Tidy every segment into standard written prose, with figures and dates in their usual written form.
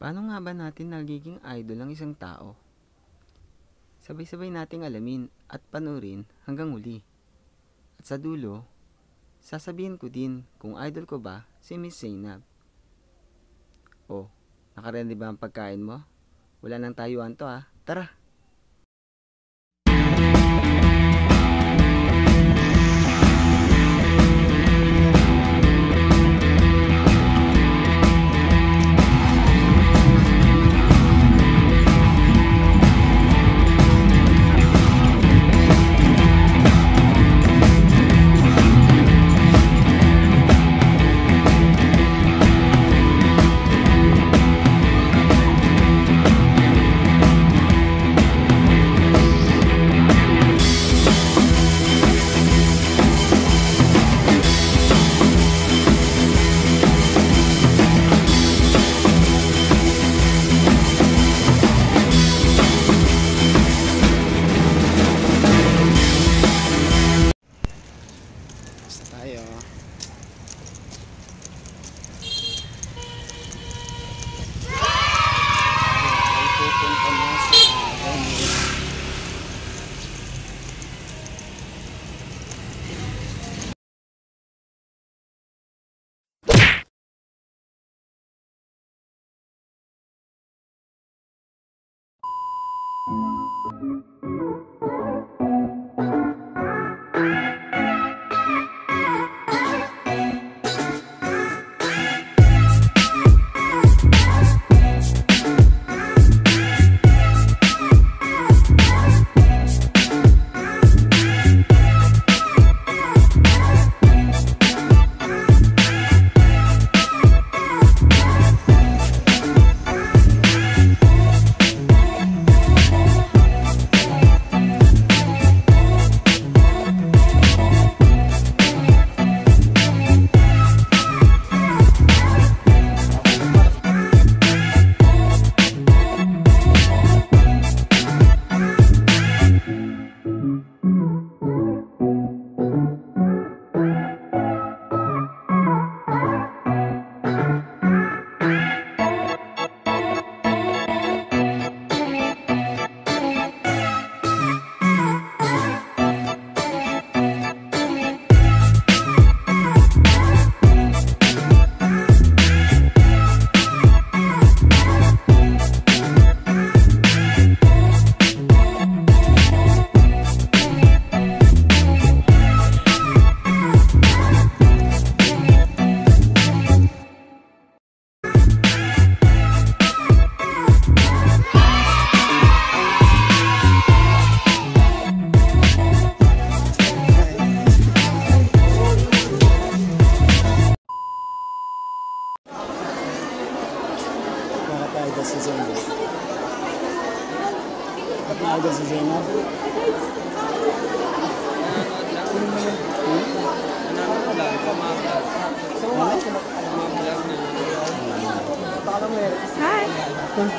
Paano nga ba natin nagiging idol ang isang tao? Sabay-sabay nating alamin at panurin hanggang huli. At sa dulo, sasabihin ko din kung idol ko ba si Miss Zainab. Oh, nakaready ba ang pagkain mo? Wala nang tayuan to ah. Tara!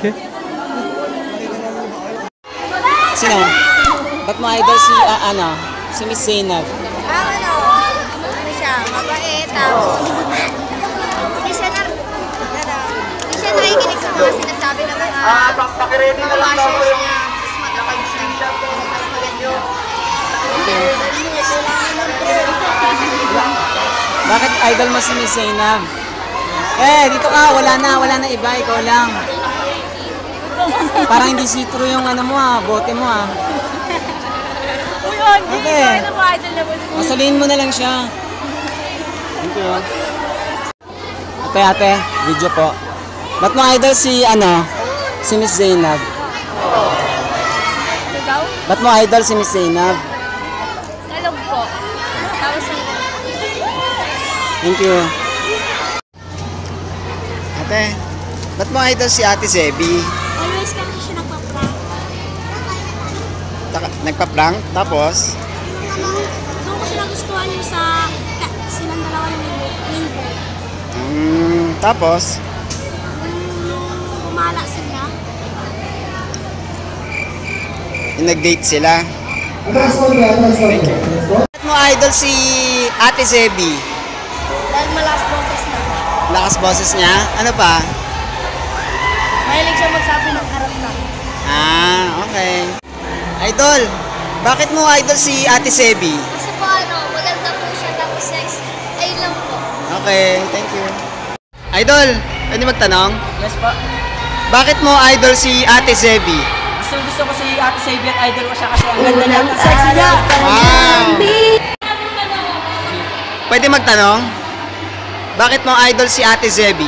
Okay. Sino? Ba't mo idol si, si Miss Zainab? Ano siya? Mabait, tapos. Hindi siya nakikinig sa mga sinasabi ng mga bashers niya. Mas matapag siya. Mas maganda. Bakit idol mo si Miss Zainab? Eh, dito ka. Wala na iba. Ikaw lang. Parang hindi sitro yung ano mo bote mo Uy, hindi. Okay. Masalihin mo na lang siya. Thank you. Ate, video po. Ba't mo idol si, si Miss Zainab? Ba't mo idol si Miss Zainab? Kalog po. Thank you. Ate, ba't mo idol si Ate Zebby? Always kasi siya nagpa-prank. Nagpa-prank? Tapos? Doon ko siya nagustuhan yung sa silang dalawa yung neighbor. Tapos? Bumala sila. Nag-date sila. Thank you. Ba't mo idol si Ate Zebby? Dahil malakas boses niya. Malakas boses niya? Ano pa? Ah, okay. Idol, bakit mo idol si Ate Zebby? Kasi po maganda po siya, tapos sex. Ayun lang po. Okay, thank you. Idol, pwede magtanong? Yes po. Bakit mo idol si Ate Zebby? Gusto ko si Ate Zebby at idol ko siya kasi ang ganda niya, ang sexy niya. Wow. Pwede magtanong? Bakit mo idol si Ate Zebby?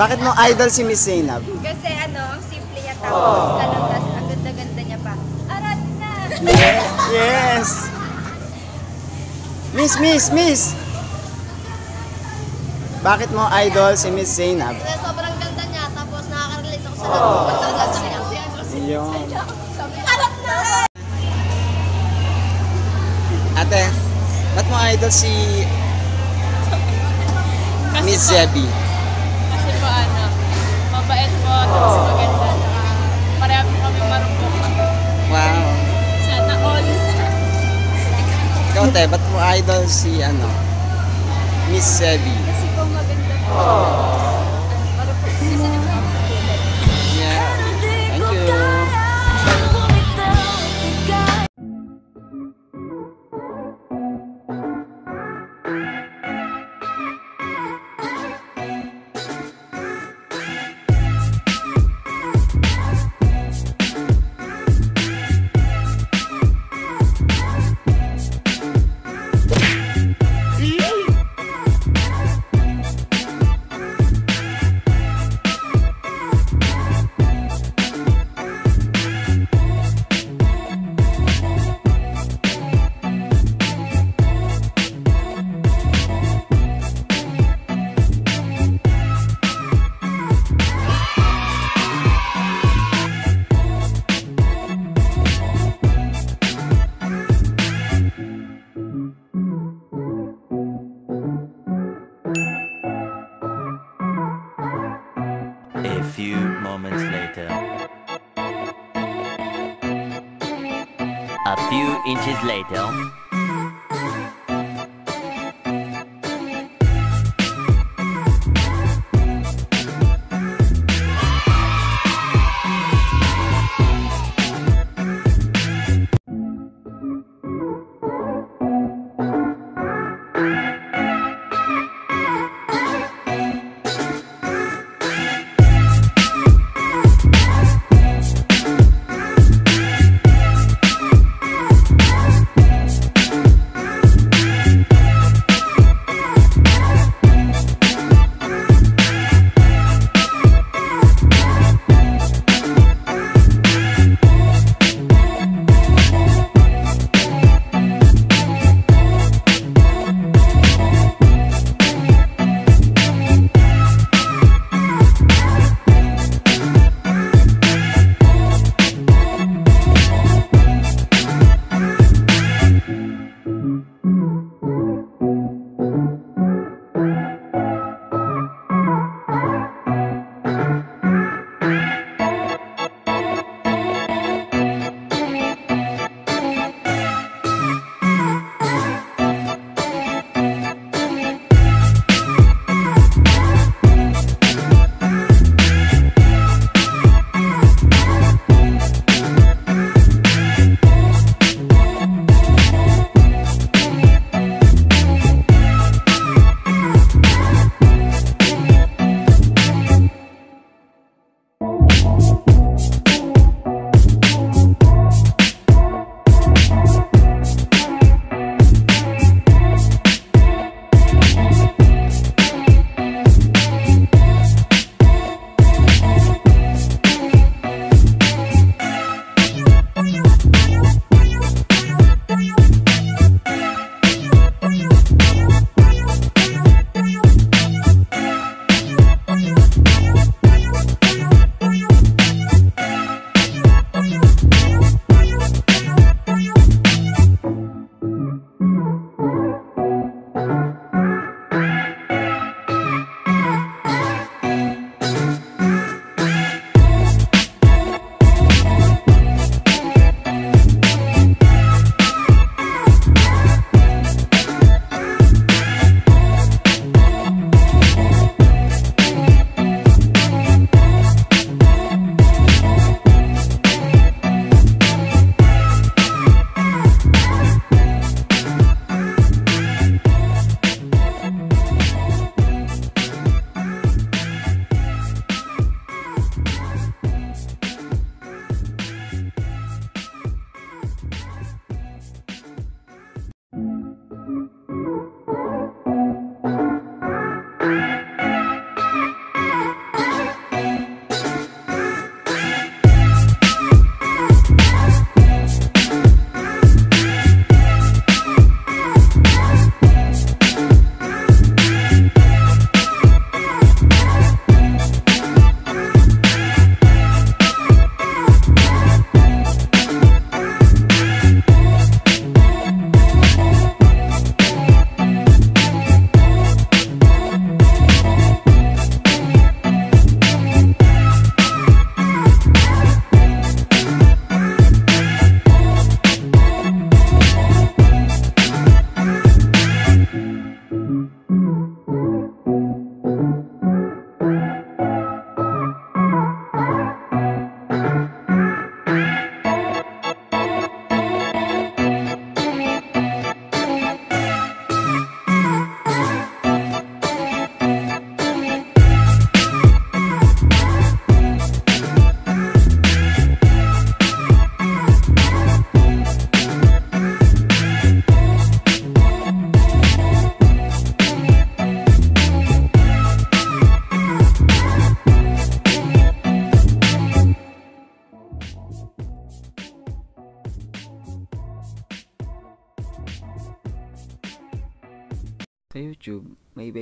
Bakit mo idol si Miss Zainab? Kasi ang simple niya, tapos talagang ang ganda-ganda niya pa. Arat na! Yes! Miss! Bakit mo idol si Miss Zainab? Kasi sobrang ganda niya, tapos nakaka-relate ako sa ganda. Arat na! Ate, ba't mo idol si Miss Zebby? Mabait po, tapos maganda, pareha po kami marunong. Wow. Sana all. Ikaw, te, ba't mo idol si Miss Zebby? Kasi po maganda po. Yeah. Thank you. Later.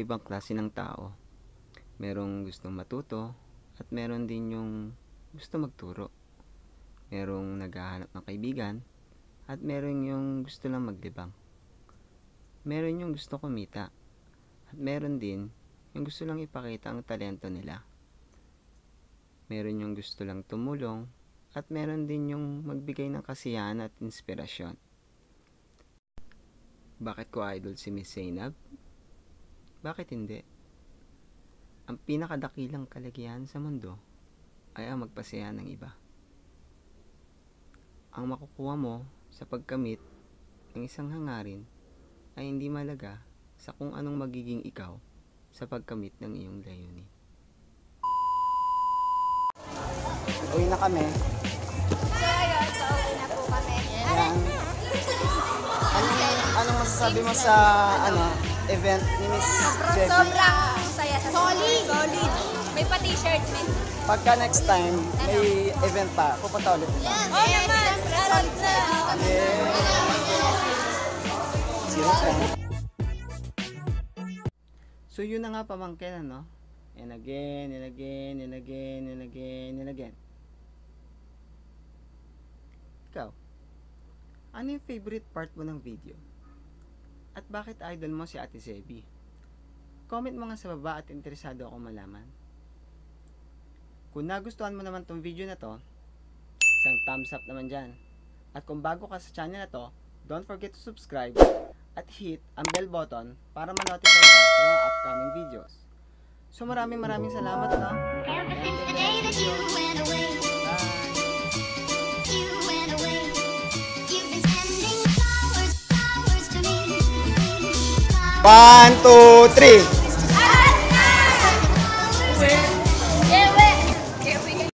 iba-ibang klase ng tao. Merong gustong matuto at meron din yung gusto magturo. Merong naghahanap ng kaibigan at meron yung gusto lang maglibang. Meron yung gusto kumita at meron din yung gusto lang ipakita ang talento nila. Meron yung gusto lang tumulong at meron din yung magbigay ng kasiyahan at inspirasyon. Bakit ko idol si Miss Zainab? Bakit hindi? Ang pinakadakilang kalagayan sa mundo ay ang magpasaya ng iba. Ang makukuha mo sa pagkamit ng isang hangarin ay hindi malaga sa kung anong magiging ikaw sa pagkamit ng iyong layunin. Uwi na kami. Ayos, pauwi na po kami. Ayan. Anong masasabi mo sa event ni Miss Zebby? Sobrang saya. Solid. May pa t-shirt. Pagka next time, may event pa. Pupunta ulit. Oo naman. Solid na. So yun na nga pamangkin, ano? And again. Ikaw, ano yung favorite part mo ng video? At bakit idol mo si Ate Zebby? Comment mo nga sa baba at interesado ako malaman. Kung nagustuhan mo naman tong video na to, isang thumbs up naman dyan. At kung bago ka sa channel na to, don't forget to subscribe at hit ang bell button para ma-notify ka sa mga upcoming videos. So maraming salamat na. Ever since the day that you went away, you've been sending flowers to me. 1, 2, 3